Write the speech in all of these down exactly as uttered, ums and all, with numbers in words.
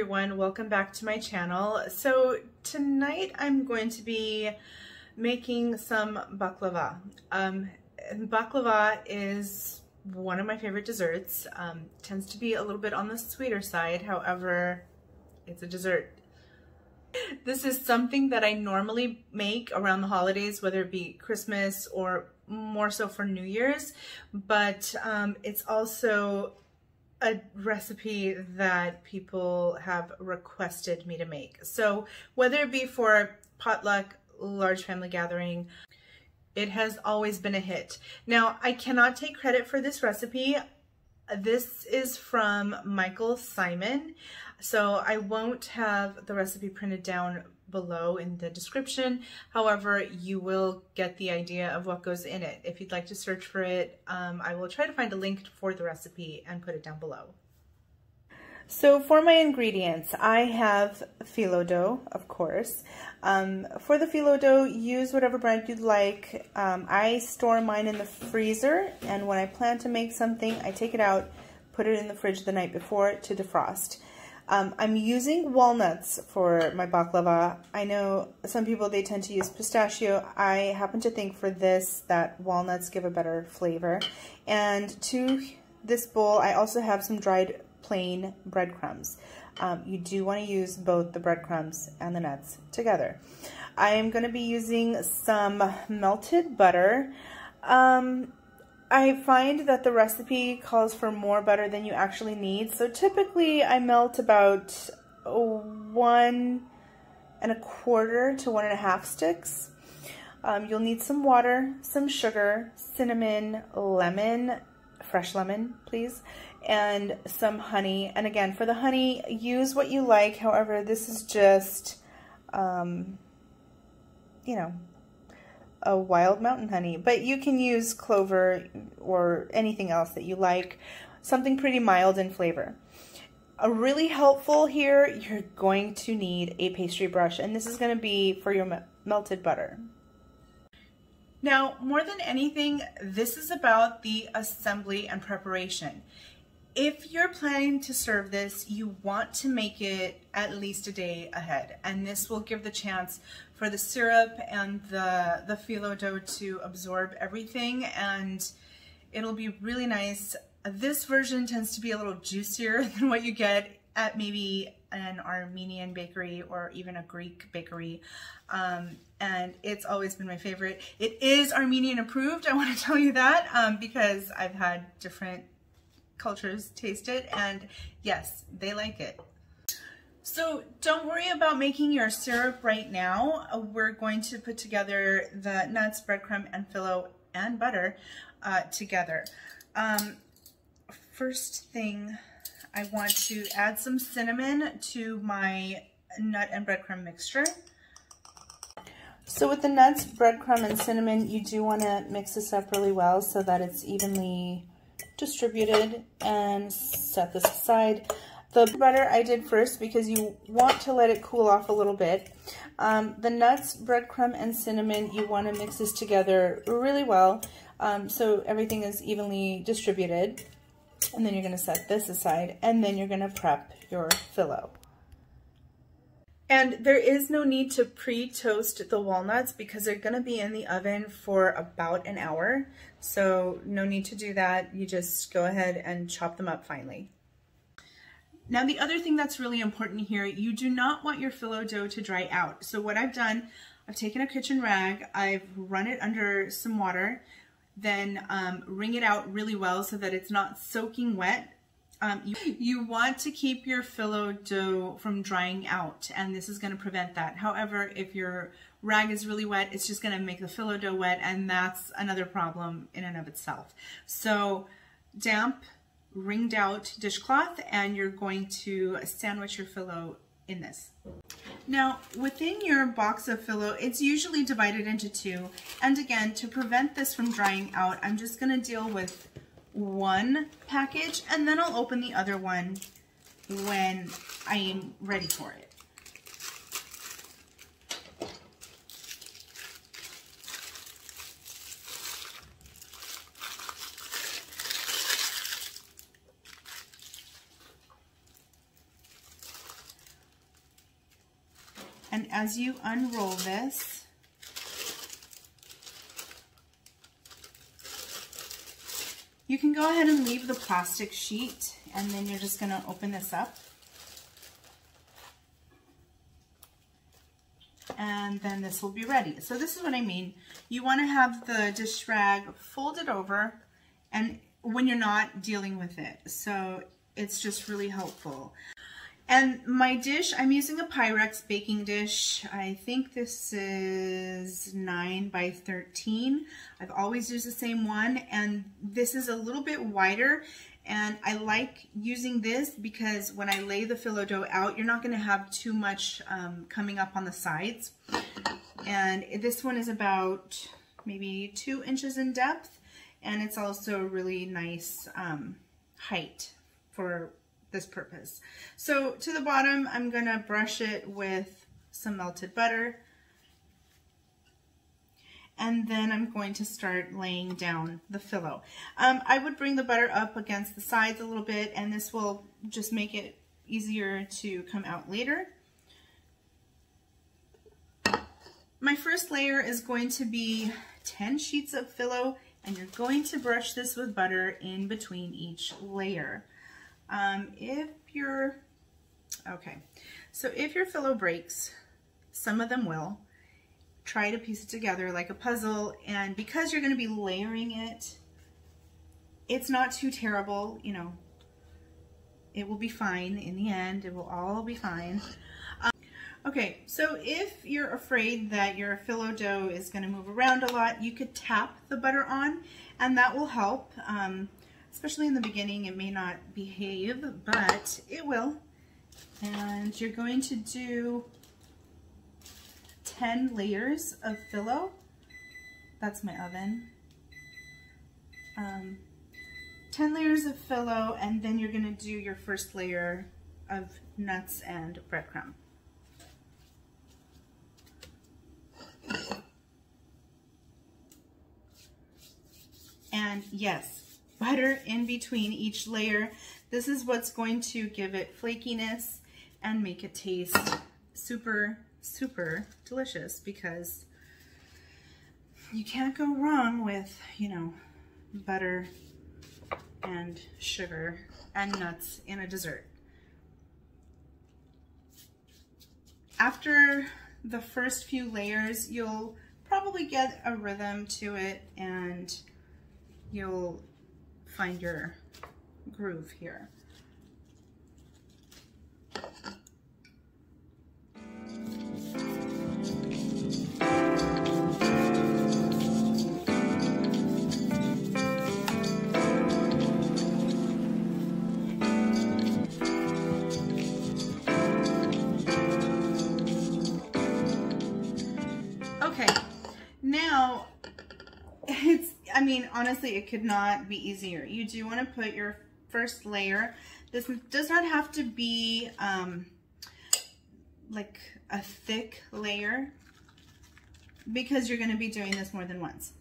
everyone, welcome back to my channel. So tonight I'm going to be making some baklava. Um, baklava is one of my favorite desserts. Um, tends to be a little bit on the sweeter side, however, it's a dessert. This is something that I normally make around the holidays, whether it be Christmas or more so for New Year's, but um, it's also a recipe that people have requested me to make. So whether it be for potluck, large family gathering, it has always been a hit. Now, I cannot take credit for this recipe. This is from Michael Symon. So I won't have the recipe printed down below in the description. However, you will get the idea of what goes in it. If you'd like to search for it, um, I will try to find a link for the recipe and put it down below. So for my ingredients, I have phyllo dough, of course. Um, for the phyllo dough, use whatever brand you'd like. Um, I store mine in the freezer, and when I plan to make something, I take it out, put it in the fridge the night before to defrost. Um, I'm using walnuts for my baklava. I know some people, they tend to use pistachio. I happen to think for this that walnuts give a better flavor. And to this bowl, I also have some dried plain breadcrumbs. Um, you do want to use both the breadcrumbs and the nuts together. I am going to be using some melted butter. Um, I find that the recipe calls for more butter than you actually need, so typically I melt about one and a quarter to one and a half sticks. Um, you'll need some water, some sugar, cinnamon, lemon, fresh lemon, please, and some honey. And again, for the honey, use what you like. However, this is just, um, you know, a wild mountain honey, but you can use clover or anything else that you like, something pretty mild in flavor. A really helpful here, you're going to need a pastry brush, and this is going to be for your melted butter. Now, more than anything, this is about the assembly and preparation. If you're planning to serve this, you want to make it at least a day ahead, and this will give the chance for the syrup and the, the phyllo dough to absorb everything, and it'll be really nice. This version tends to be a little juicier than what you get at maybe an Armenian bakery or even a Greek bakery, um, and it's always been my favorite. It is Armenian approved, I want to tell you that, um, because I've had different cultures taste it, and yes, they like it. So don't worry about making your syrup right now. We're going to put together the nuts, breadcrumb, and phyllo and butter uh, together. Um, first thing, I want to add some cinnamon to my nut and breadcrumb mixture. So with the nuts, breadcrumb, and cinnamon, you do want to mix this up really well so that it's evenly distributed, and set this aside. The butter I did first because you want to let it cool off a little bit. Um, the nuts, breadcrumb, and cinnamon, you want to mix this together really well, um, so everything is evenly distributed. And then you're going to set this aside, and then you're going to prep your phyllo. And there is no need to pre-toast the walnuts because they're going to be in the oven for about an hour. So no need to do that. You just go ahead and chop them up finely. Now, the other thing that's really important here, you do not want your phyllo dough to dry out. So what I've done, I've taken a kitchen rag, I've run it under some water, then um, wring it out really well so that it's not soaking wet. Um, you, you want to keep your phyllo dough from drying out, and this is going to prevent that. However, if your rag is really wet, it's just going to make the phyllo dough wet, and that's another problem in and of itself. So damp, wringed out dishcloth, and you're going to sandwich your phyllo in this. Now, within your box of phyllo, it's usually divided into two, and again, to prevent this from drying out, I'm just going to deal with one package, and then I'll open the other one when I am ready for it. And as you unroll this, you can go ahead and leave the plastic sheet, and then you're just going to open this up. And then this will be ready. So this is what I mean. You want to have the dish rag folded over, and when you're not dealing with it. So it's just really helpful. And my dish, I'm using a Pyrex baking dish. I think this is nine by thirteen. I've always used the same one, and this is a little bit wider. And I like using this because when I lay the phyllo dough out, you're not gonna have too much um, coming up on the sides. And this one is about maybe two inches in depth, and it's also a really nice um, height for this purpose. So to the bottom, I'm gonna brush it with some melted butter, and then I'm going to start laying down the phyllo. Um, I would bring the butter up against the sides a little bit, and this will just make it easier to come out later. My first layer is going to be ten sheets of phyllo, and you're going to brush this with butter in between each layer. Um, if your, okay, so if your phyllo breaks, some of them will, try to piece it together like a puzzle. And because you're going to be layering it, it's not too terrible, you know, it will be fine in the end, it will all be fine. Um, okay, so if you're afraid that your phyllo dough is going to move around a lot, you could tap the butter on, and that will help. Um, Especially in the beginning, it may not behave, but it will. And you're going to do ten layers of phyllo. That's my oven. Um, ten layers of phyllo, and then you're going to do your first layer of nuts and breadcrumb. And yes, butter in between each layer. This is what's going to give it flakiness and make it taste super, super delicious, because you can't go wrong with, you know, butter and sugar and nuts in a dessert. After the first few layers, you'll probably get a rhythm to it, and you'll find your groove here. Okay, now it's, I mean, honestly, it could not be easier. You do want to put your first layer. This does not have to be um, like a thick layer, because you're going to be doing this more than once.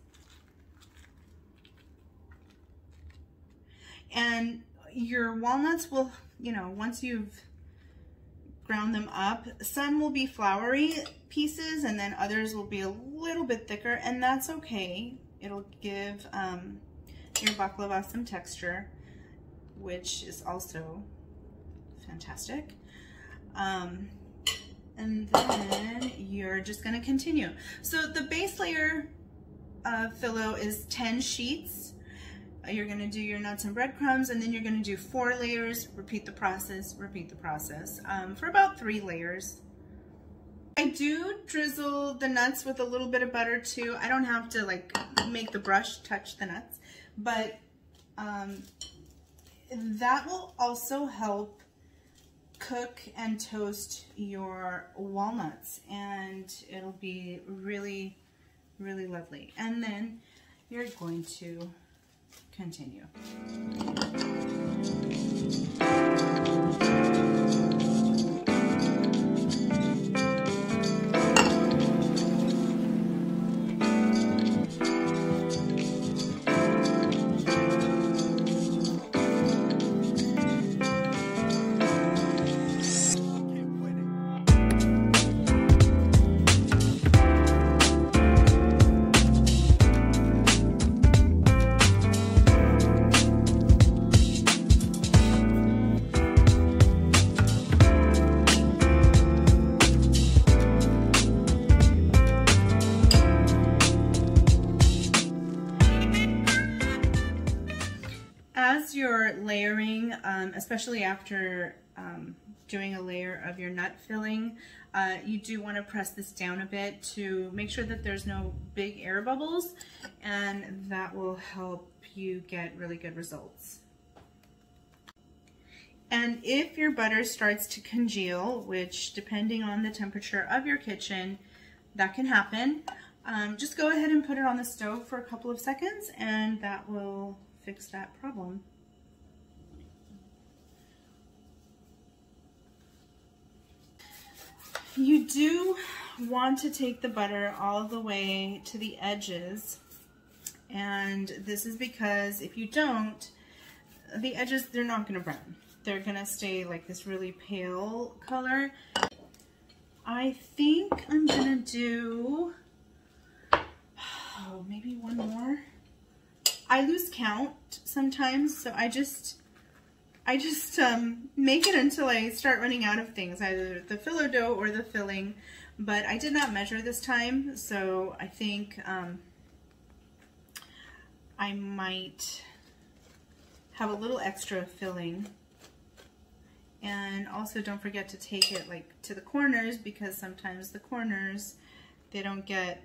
And your walnuts will, you know, once you've ground them up, some will be floury pieces, and then others will be a little bit thicker, and that's okay. It'll give um, your baklava some texture, which is also fantastic. Um, and then you're just going to continue. So the base layer of phyllo is ten sheets. You're going to do your nuts and breadcrumbs, and then you're going to do four layers. Repeat the process, repeat the process um, for about three layers. I do drizzle the nuts with a little bit of butter too. I don't have to like make the brush touch the nuts, but um, that will also help cook and toast your walnuts, and it'll be really, really lovely. And then you're going to continue. you're layering, um, especially after um, doing a layer of your nut filling, uh, you do want to press this down a bit to make sure that there's no big air bubbles, and that will help you get really good results. And if your butter starts to congeal, which depending on the temperature of your kitchen, that can happen, um, just go ahead and put it on the stove for a couple of seconds, and that will fix that problem. You do want to take the butter all the way to the edges, and this is because if you don't, the edges, they're not going to brown. They're gonna stay like this really pale color. I think I'm gonna do, oh, maybe one more. I lose count sometimes, so I just, I just um, make it until I start running out of things, either the phyllo dough or the filling. But I did not measure this time, so I think um, I might have a little extra filling. And also don't forget to take it like to the corners, because sometimes the corners, they don't get,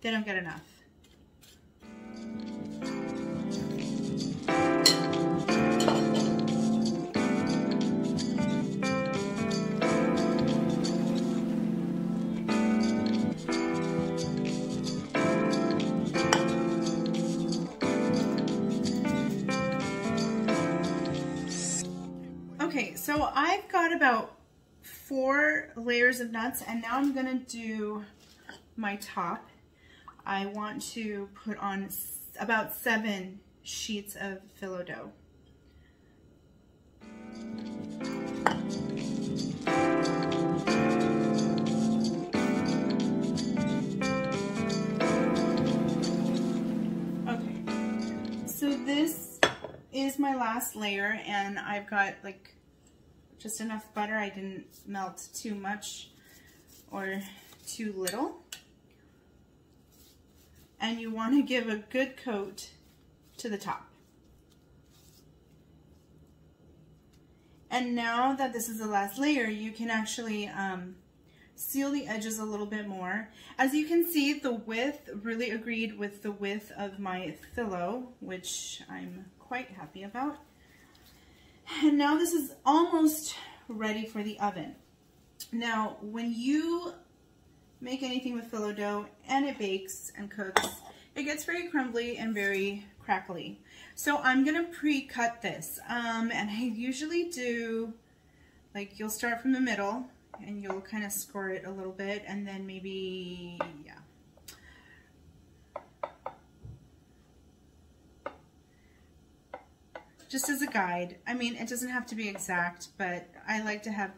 they don't get enough. Okay, so I've got about four layers of nuts, and now I'm gonna do my top. I want to put on about seven sheets of phyllo dough. Okay, so this is my last layer, and I've got like just enough butter. I didn't melt too much or too little. And you want to give a good coat to the top. And now that this is the last layer, you can actually um, seal the edges a little bit more. As you can see, the width really agreed with the width of my phyllo, which I'm quite happy about. And now this is almost ready for the oven. Now, when you make anything with phyllo dough and it bakes and cooks, it gets very crumbly and very crackly. So I'm gonna pre-cut this. Um, and I usually do, like, you'll start from the middle and you'll kind of score it a little bit, and then maybe, yeah. Just as a guide. I mean, it doesn't have to be exact, but I like to have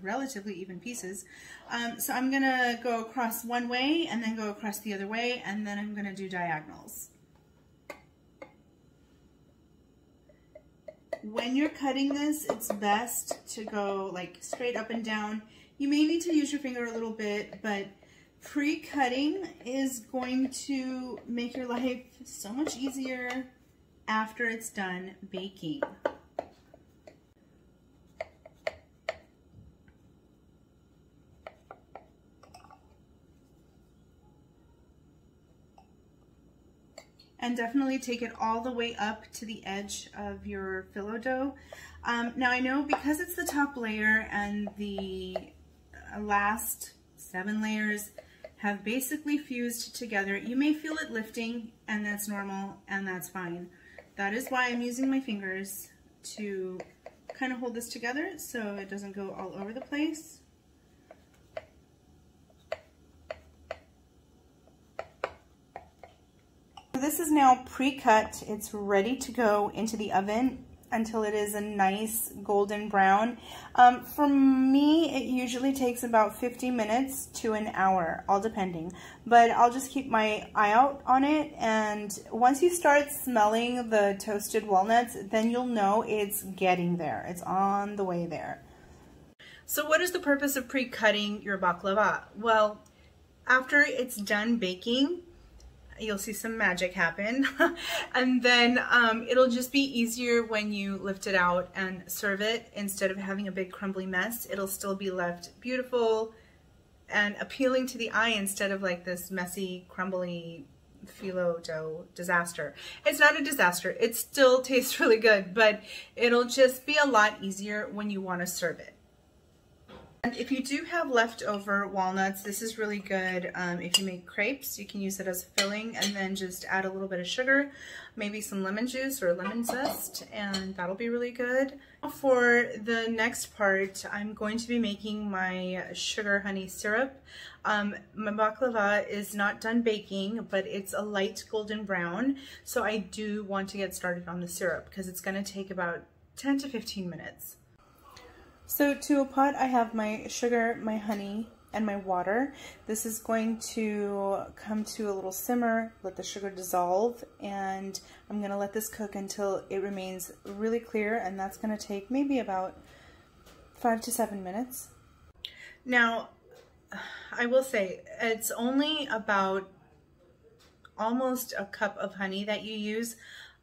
relatively even pieces. Um, so I'm gonna go across one way and then go across the other way, and then I'm gonna do diagonals. When you're cutting this, it's best to go like straight up and down. You may need to use your finger a little bit, but pre-cutting is going to make your life so much easier after it's done baking. And definitely take it all the way up to the edge of your phyllo dough. Um, now I know, because it's the top layer and the last seven layers have basically fused together, you may feel it lifting, and that's normal and that's fine. That is why I'm using my fingers to kind of hold this together so it doesn't go all over the place. This is now pre-cut. It's ready to go into the oven until it is a nice golden brown. Um, for me, it usually takes about fifty minutes to an hour, all depending. But I'll just keep my eye out on it, and once you start smelling the toasted walnuts, then you'll know it's getting there. It's on the way there. So what is the purpose of pre-cutting your baklava? Well, after it's done baking, you'll see some magic happen. And then um, it'll just be easier when you lift it out and serve it. Instead of having a big crumbly mess, it'll still be left beautiful and appealing to the eye instead of like this messy, crumbly phyllo dough disaster. It's not a disaster. It still tastes really good, but it'll just be a lot easier when you want to serve it. And if you do have leftover walnuts, this is really good. Um, if you make crepes, you can use it as a filling and then just add a little bit of sugar, maybe some lemon juice or lemon zest, and that'll be really good. For the next part, I'm going to be making my sugar honey syrup. Um, my baklava is not done baking, but it's a light golden brown, so I do want to get started on the syrup because it's going to take about ten to fifteen minutes. So to a pot, I have my sugar, my honey, and my water. This is going to come to a little simmer, let the sugar dissolve, and I'm gonna let this cook until it remains really clear, and that's gonna take maybe about five to seven minutes. Now, I will say, it's only about almost a cup of honey that you use.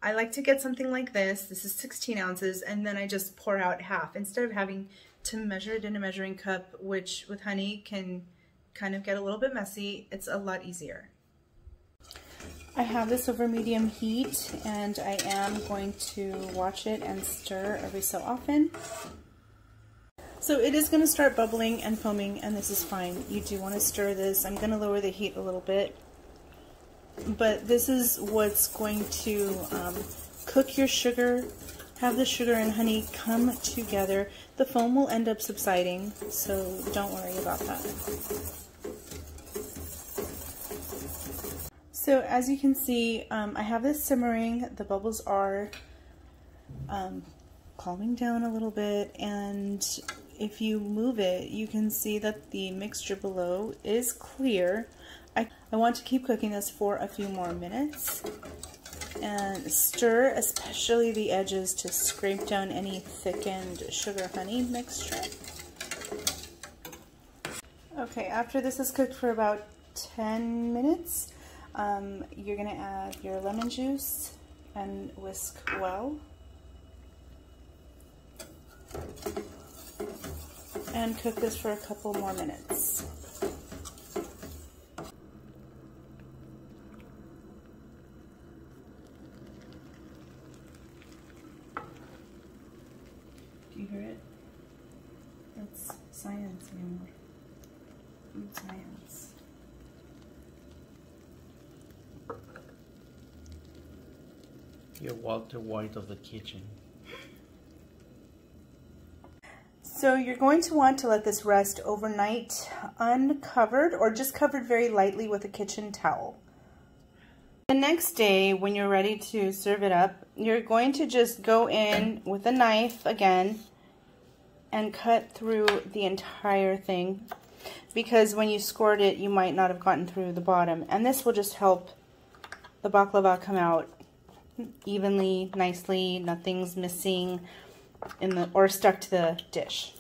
I like to get something like this. This is sixteen ounces, and then I just pour out half instead of having to measure it in a measuring cup, which with honey can kind of get a little bit messy. It's a lot easier. I have this over medium heat, and I am going to watch it and stir every so often. So it is gonna start bubbling and foaming, and this is fine. You do wanna stir this. I'm gonna lower the heat a little bit. But this is what's going to um, cook your sugar, have the sugar and honey come together. The foam will end up subsiding, so don't worry about that. So as you can see, um, I have this simmering. The bubbles are um, calming down a little bit, and if you move it, you can see that the mixture below is clear. I, I want to keep cooking this for a few more minutes and stir, especially the edges, to scrape down any thickened sugar honey mixture. Okay, after this is cooked for about ten minutes, um, you're gonna add your lemon juice and whisk well. And cook this for a couple more minutes. Science, man. Food science. You're Walter White of the kitchen. So you're going to want to let this rest overnight uncovered, or just covered very lightly with a kitchen towel. The next day, when you're ready to serve it up, you're going to just go in with a knife again and cut through the entire thing, because when you scored it, you might not have gotten through the bottom. And this will just help the baklava come out evenly, nicely. Nothing's missing in the or stuck to the dish.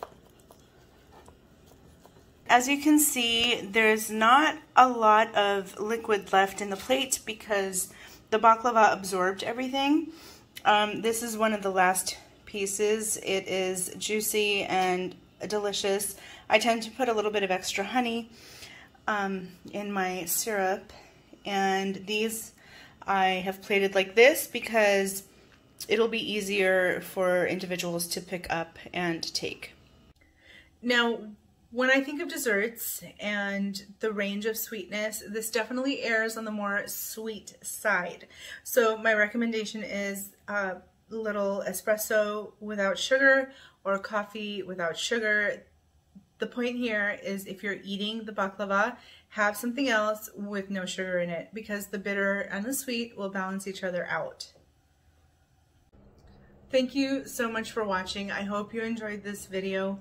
As you can see, there's not a lot of liquid left in the plate because the baklava absorbed everything. Um, this is one of the last pieces. It is juicy and delicious. I tend to put a little bit of extra honey um, in my syrup, and these I have plated like this because it'll be easier for individuals to pick up and take. Now, when I think of desserts and the range of sweetness, this definitely errs on the more sweet side. So my recommendation is uh, little espresso without sugar or coffee without sugar. The point here is, if you're eating the baklava, have something else with no sugar in it, because the bitter and the sweet will balance each other out. Thank you so much for watching. I hope you enjoyed this video.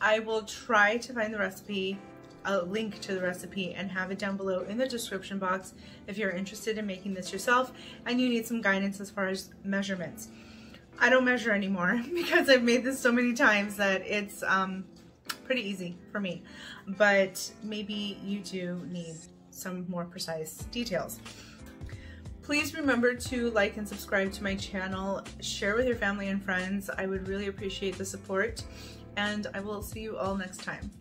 I will try to find the recipe, a link to the recipe, and have it down below in the description box if you're interested in making this yourself and you need some guidance as far as measurements. I don't measure anymore because I've made this so many times that it's um, pretty easy for me, but maybe you do need some more precise details. Please remember to like and subscribe to my channel. Share with your family and friends. I would really appreciate the support, and I will see you all next time.